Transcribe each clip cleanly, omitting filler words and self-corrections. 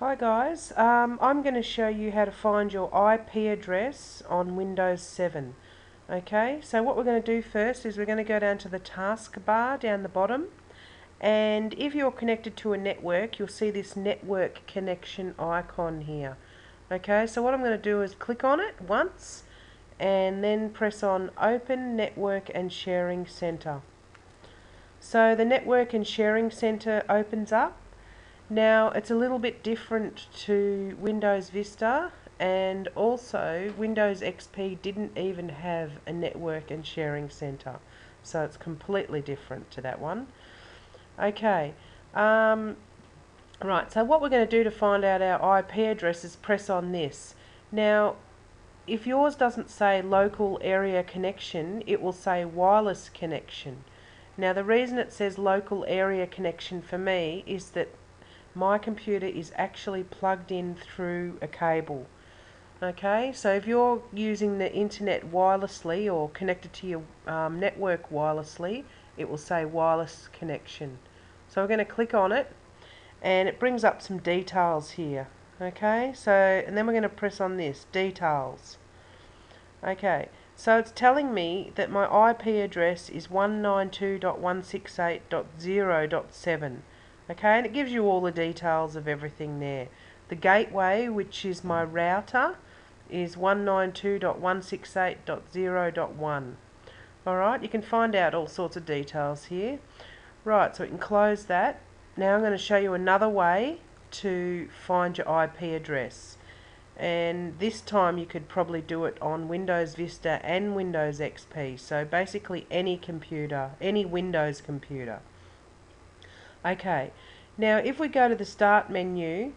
Hi guys, I'm going to show you how to find your IP address on Windows 7. Okay, so what we're going to do first is we're going to go down to the taskbar down the bottom, and if you're connected to a network you'll see this network connection icon here. Okay, so what I'm going to do is click on it once and then press on Open Network and Sharing Center. So the Network and Sharing Center opens up. Now it's a little bit different to Windows Vista, and also Windows XP didn't even have a network and sharing center, so it's completely different to that one. Okay, right, so what we're going to do to find out our IP address is press on this. Now if yours doesn't say local area connection, it will say wireless connection. Now the reason it says local area connection for me is that my computer is actually plugged in through a cable. Okay, so if you're using the internet wirelessly or connected to your network wirelessly, it will say wireless connection. So we're going to click on it and it brings up some details here. Okay, so and then we're going to press on this details. Okay, so it's telling me that my IP address is 192.168.0.7. Okay, and it gives you all the details of everything there. The gateway, which is my router, is 192.168.0.1. Alright, you can find out all sorts of details here. Right, so we can close that. Now I'm going to show you another way to find your IP address. And this time you could probably do it on Windows Vista and Windows XP. So basically any computer, any Windows computer. Okay, now if we go to the Start menu,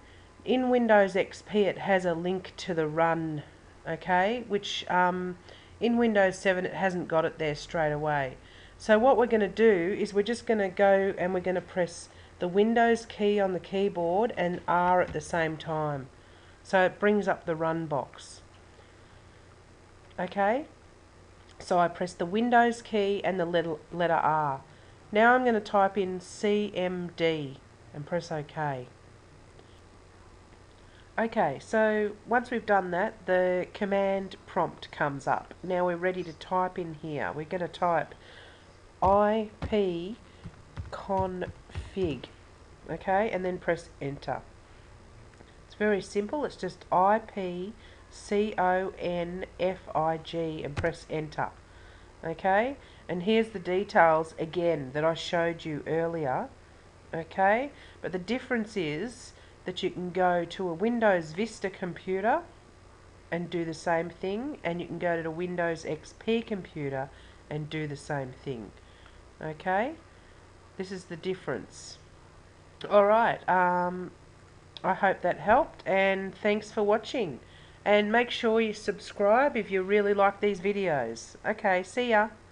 in Windows XP it has a link to the Run, okay, which in Windows 7 it hasn't got it there straight away. So what we're going to do is we're just going to go and we're going to press the Windows key on the keyboard and R at the same time. So it brings up the Run box. Okay, so I press the Windows key and the letter R. Now I'm going to type in CMD and press OK. Okay, so once we've done that, the command prompt comes up. Now we're ready to type in here. We're going to type ipconfig, okay, and then press enter. It's very simple. It's just ipconfig and press enter. Okay, and here's the details again that I showed you earlier. Okay, but the difference is that you can go to a Windows Vista computer and do the same thing, and you can go to a Windows XP computer and do the same thing. Okay, this is the difference. Alright, I hope that helped, and thanks for watching. And make sure you subscribe if you really like these videos. Okay, see ya.